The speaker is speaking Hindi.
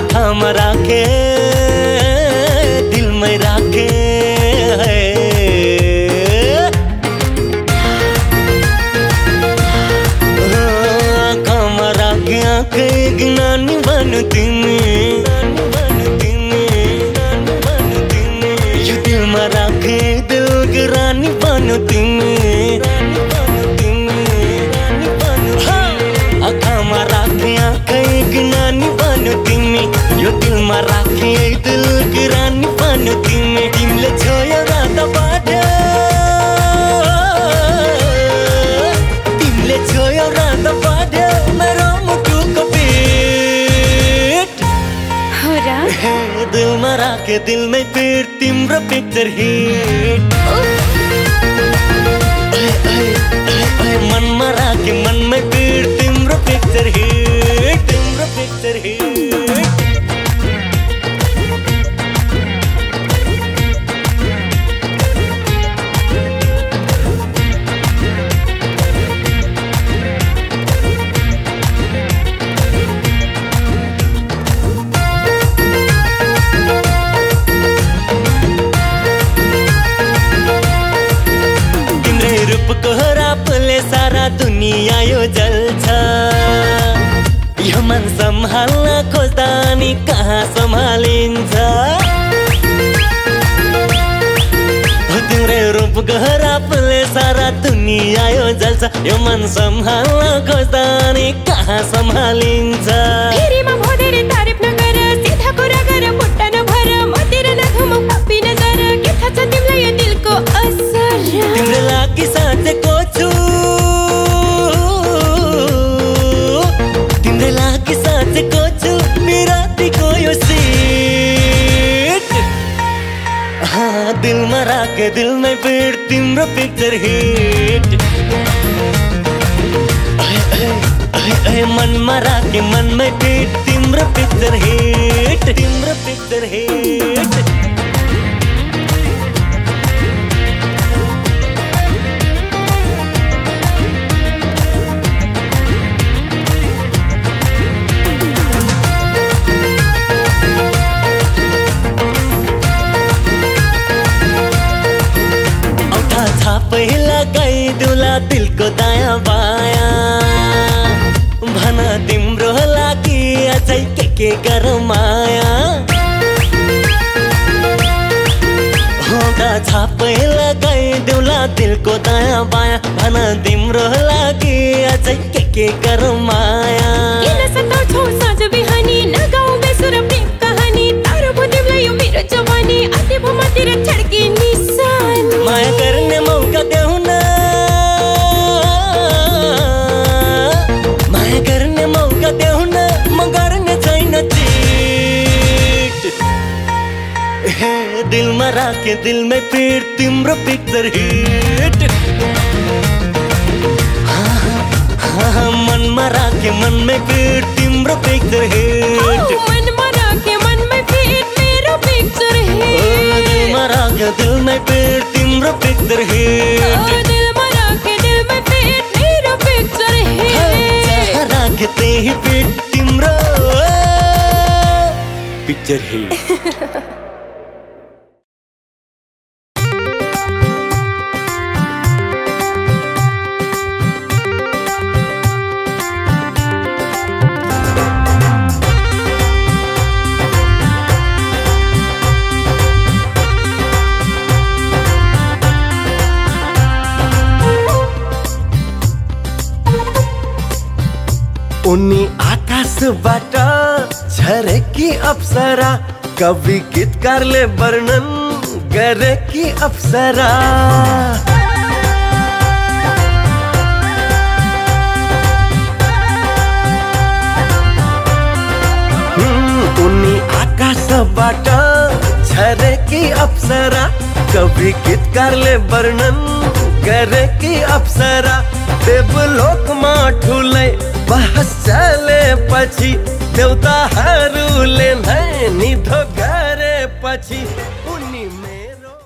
आँखा में राखे दिल में राखे है। आँखा में राखे आँखे ज्ञानी बन तिमी यू दिल में राखे दिल गिरानी बन तिमी। यो दिल में राखी दिल की रानी बन तिमी तिमीले छोयो राता बाटो तिमीले छोयो राता बाटो मेरो मुटुको पीट हो र दिल में राखे दिल में पीट तिम्रो पिक्चर हिट मन में राखे मन में पीट तिम्रो पिक्चर हिट तिम्रो पिक्चर हिट। सारा दुनिया यो जल्छ यो मन सम्हाल्न खोज्दा नि कहाँ सम्हालिन्छ। तिम्रो रूप गहरापले सारा दुनिया यो जल्छ यो मन सम्हाल्न खोज्दा नि कहाँ सम्हालिन्छ। तिम्रो लागि साँचेको छु तिम्रो लागि साँचेको छु मेरो दिलको यो सीट। हाँ दिल में राखे दिल में पीट तिम्रो पिक्चर हिट। मन में राखे मन में पीट तिम्रो पिक्चर हिट तिम्रो पिक्चर हिट। पहिला गई दुला दिल को दाया बाया भना तिम्रो लागि अझै के गरमाया होगा छापै लगाई दुला दिल को दाया बाया भना तिम्रो लागि अझै के गरमाया। माया करने मौका देऊ ना माया करने मौका देऊ ना मगर न छैन चिट। दिल में राखे दिल में पीट तिम्रो पिक्चर हिट। मन में राखे मन में पीट तिम्रो पिक्चर हिट। मन में पीट मेरो पिक्चर हिट। दिल में राखे दिल में पीट तिम्रो पिक्चर हिट। दिल में पीट मेरो पिक्चर हिट। राखे त्यही पीट तिम्रो पिक्चर हिट। उनी आकाशबाट झरेकी अप्सरा कवि गीतकारले वर्णन गरेकी अप्सरा। उनी आकाशबाट झरेकी अप्सरा कवि गीतकारले वर्णन गरेकी अप्सरा। देवलोकमा ठुलै बहस चलेपछि देवताहरूले नै निधो गरेपछि उनी